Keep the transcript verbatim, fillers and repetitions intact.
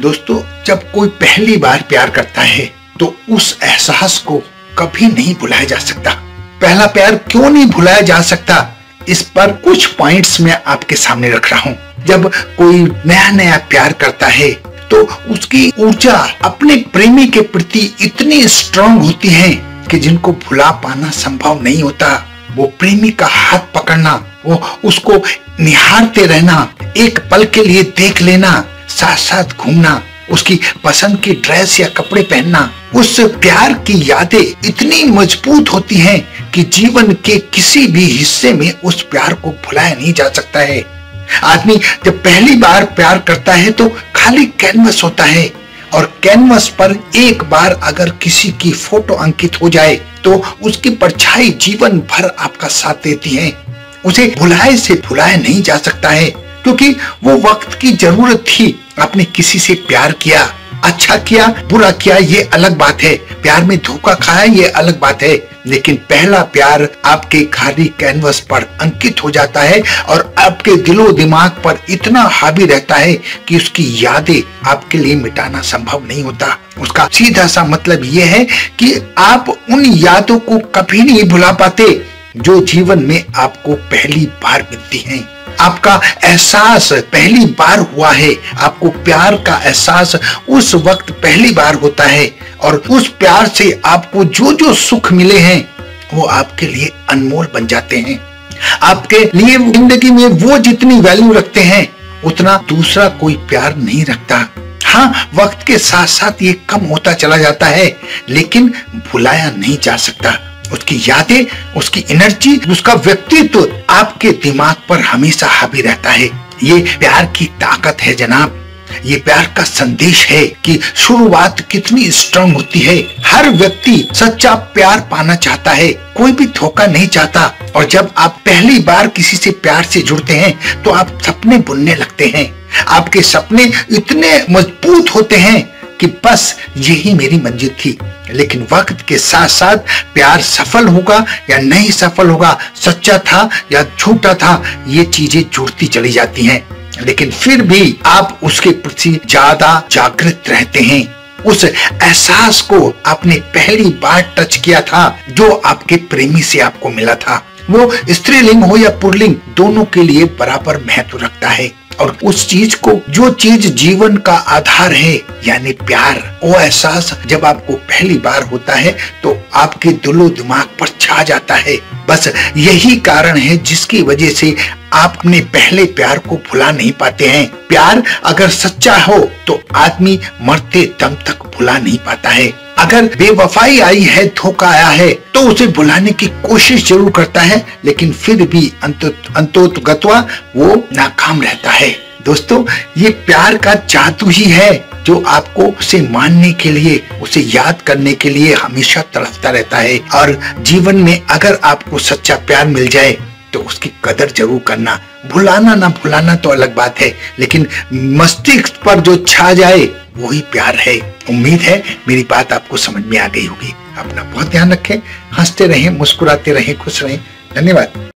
दोस्तों, जब कोई पहली बार प्यार करता है तो उस एहसास को कभी नहीं भुलाया जा सकता। पहला प्यार क्यों नहीं भुलाया जा सकता, इस पर कुछ पॉइंट्स मैं आपके सामने रख रहा हूँ। जब कोई नया नया प्यार करता है तो उसकी ऊर्जा अपने प्रेमी के प्रति इतनी स्ट्रांग होती है कि जिनको भुला पाना संभव नहीं होता। वो प्रेमी का हाथ पकड़ना, वो उसको निहारते रहना, एक पल के लिए देख लेना, साथ साथ घूमना, उसकी पसंद की ड्रेस या कपड़े पहनना, उस प्यार की यादें इतनी मजबूत होती हैं कि जीवन के किसी भी हिस्से में उस प्यार को भुलाया नहीं जा सकता है। आदमी जब पहली बार प्यार करता है तो खाली कैनवस होता है, और कैनवस पर एक बार अगर किसी की फोटो अंकित हो जाए तो उसकी परछाई जीवन भर आपका साथ देती है। उसे भुलाए से भुलाया नहीं जा सकता है, क्योंकि वो वक्त की जरूरत थी। आपने किसी से प्यार किया, अच्छा किया बुरा किया ये अलग बात है, प्यार में धोखा खाया ये अलग बात है, लेकिन पहला प्यार आपके खाली कैनवस पर अंकित हो जाता है और आपके दिलो दिमाग पर इतना हावी रहता है कि उसकी यादें आपके लिए मिटाना संभव नहीं होता। उसका सीधा सा मतलब ये है कि आप उन यादों को कभी नहीं भुला पाते जो जीवन में आपको पहली बार मिलती है। आपका एहसास पहली बार हुआ है, आपको प्यार का एहसास उस वक्त पहली बार होता है, और उस प्यार से आपको जो जो सुख मिले हैं वो आपके लिए अनमोल बन जाते हैं। आपके लिए जिंदगी में वो जितनी वैल्यू रखते हैं उतना दूसरा कोई प्यार नहीं रखता। हाँ, वक्त के साथ साथ ये कम होता चला जाता है, लेकिन भुलाया नहीं जा सकता। उसकी यादें, उसकी एनर्जी, उसका व्यक्तित्व आपके दिमाग पर हमेशा हावी रहता है। ये प्यार की ताकत है जनाब, ये प्यार का संदेश है कि शुरुआत कितनी स्ट्रांग होती है। हर व्यक्ति सच्चा प्यार पाना चाहता है, कोई भी धोखा नहीं चाहता। और जब आप पहली बार किसी से प्यार से जुड़ते हैं तो आप सपने बुनने लगते हैं। आपके सपने इतने मजबूत होते हैं कि बस यही मेरी मंजिल थी। लेकिन वक्त के साथ साथ प्यार सफल होगा या नहीं सफल होगा, सच्चा था या झूठा था, ये चीजें जुड़ती चली जाती हैं। लेकिन फिर भी आप उसके प्रति ज्यादा जागृत रहते हैं। उस एहसास को आपने पहली बार टच किया था जो आपके प्रेमी से आपको मिला था। वो स्त्रीलिंग हो या पुल्लिंग, दोनों के लिए बराबर महत्व रखता है। और उस चीज को, जो चीज जीवन का आधार है, यानी प्यार, वो एहसास जब आपको पहली बार होता है तो आपके दिलो दिमाग पर छा जाता है। बस यही कारण है जिसकी वजह से आपने पहले प्यार को भुला नहीं पाते हैं। प्यार अगर सच्चा हो तो आदमी मरते दम तक भुला नहीं पाता है। अगर बेवफाई आई है, धोखा आया है, तो उसे भुलाने की कोशिश जरूर करता है, लेकिन फिर भी अंतोत्गत्वा वो नाकाम रहता है। दोस्तों, ये प्यार का जादू ही है जो आपको उसे मानने के लिए, उसे याद करने के लिए हमेशा तड़पता रहता है। और जीवन में अगर आपको सच्चा प्यार मिल जाए तो उसकी कदर जरूर करना। भुलाना ना भुलाना तो अलग बात है, लेकिन मस्तिष्क पर जो छा जाए वही प्यार है। उम्मीद है मेरी बात आपको समझ में आ गई होगी। अपना बहुत ध्यान रखें, हंसते रहें, मुस्कुराते रहें, खुश रहें। धन्यवाद।